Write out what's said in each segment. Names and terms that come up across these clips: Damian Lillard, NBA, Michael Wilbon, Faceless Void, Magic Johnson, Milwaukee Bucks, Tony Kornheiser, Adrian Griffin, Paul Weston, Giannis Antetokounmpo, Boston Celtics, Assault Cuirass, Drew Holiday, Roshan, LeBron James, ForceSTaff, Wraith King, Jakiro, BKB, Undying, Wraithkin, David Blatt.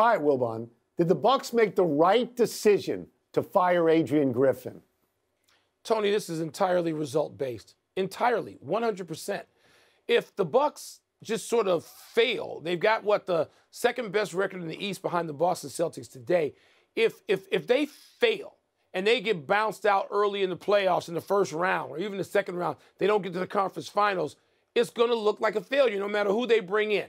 All right, Wilbon, did the Bucks make the right decision to fire Adrian Griffin? Tony, this is entirely result-based. Entirely, 100%. If the Bucks just sort of fail, they've got, what, the second-best record in the East behind the Boston Celtics today. If they fail and they get bounced out early in the playoffs in the first round or even the second round, they don't get to the conference finals, it's going to look like a failure no matter who they bring in.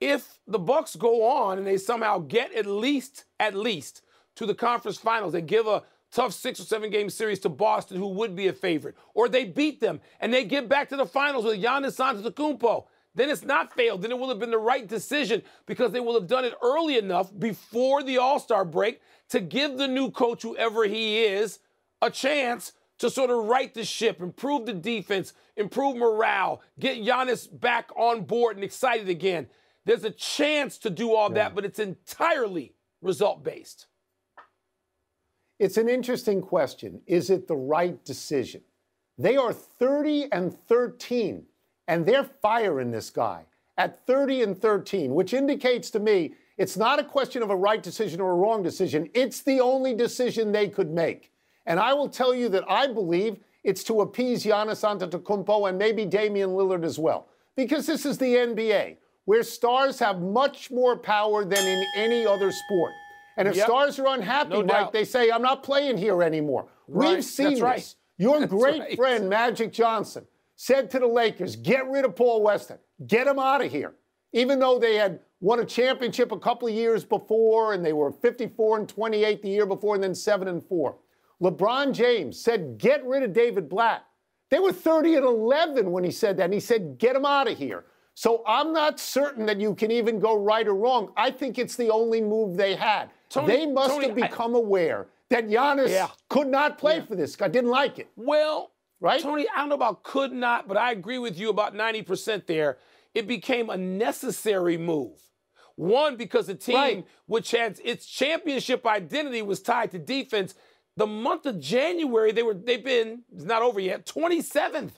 If the Bucks go on and they somehow get at least to the conference finals, they give a tough 6- or 7-game series to Boston, who would be a favorite, or they beat them and they get back to the finals with Giannis Antetokounmpo, then it's not failed. Then it will have been the right decision because they will have done it early enough before the All-Star break to give the new coach, whoever he is, a chance to sort of right the ship, improve the defense, improve morale, get Giannis back on board and excited again. There's a chance to do all that, but it's entirely result-based. It's an interesting question. Is it the right decision? They are 30-13. And they're firing this guy at 30-13, which indicates to me it's not a question of a right decision or a wrong decision. It's the only decision they could make. And I will tell you that I believe it's to appease Giannis Antetokounmpo and maybe Damian Lillard as well, because this is the NBA, where stars have much more power than in any other sport. And if stars are unhappy, no Mike, they say, I'm not playing here anymore. Right. We've seen this. Your great friend, Magic Johnson, said to the Lakers, get rid of Paul Weston. Get him out of here. Even though they had won a championship a couple of years before, and they were 54-28 the year before, and then 7-4. LeBron James said, get rid of David Blatt. They were 30-11 when he said that, and he said, get him out of here. So I'm not certain that you can even go right or wrong. I think it's the only move they had. Tony, they must have become aware that Giannis could not play for this guy. Didn't like it. Well, right? Tony, I don't know about could not, but I agree with you about 90% there. It became a necessary move. One, because the team, which had its championship identity, was tied to defense. The month of January, they've been, it's not over yet, 27th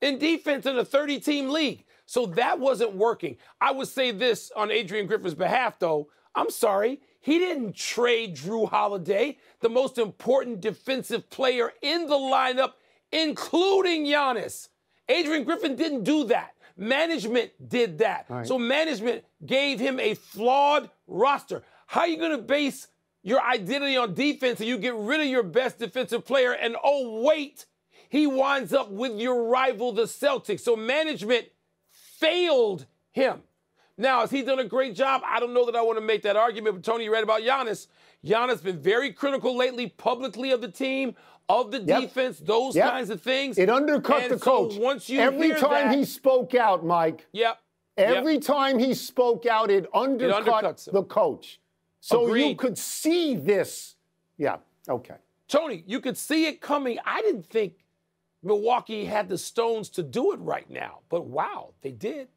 in defense in a 30-team league. So that wasn't working. I would say this on Adrian Griffin's behalf, though. I'm sorry. He didn't trade Drew Holiday, the most important defensive player in the lineup, including Giannis. Adrian Griffin didn't do that. Management did that. Right. So management gave him a flawed roster. How are you going to base your identity on defense and you get rid of your best defensive player and, oh, wait, he winds up with your rival, the Celtics? So management failed him. Now, has he done a great job? I don't know that I want to make that argument, but Tony, you read about Giannis. Giannis has been very critical lately publicly of the team, of the defense, those kinds of things. It undercut the coach. Once you every time he spoke out, Mike. Every time he spoke out, it undercut the coach. So you could see this. Tony, you could see it coming. I didn't think Milwaukee had the stones to do it right now, but wow, they did.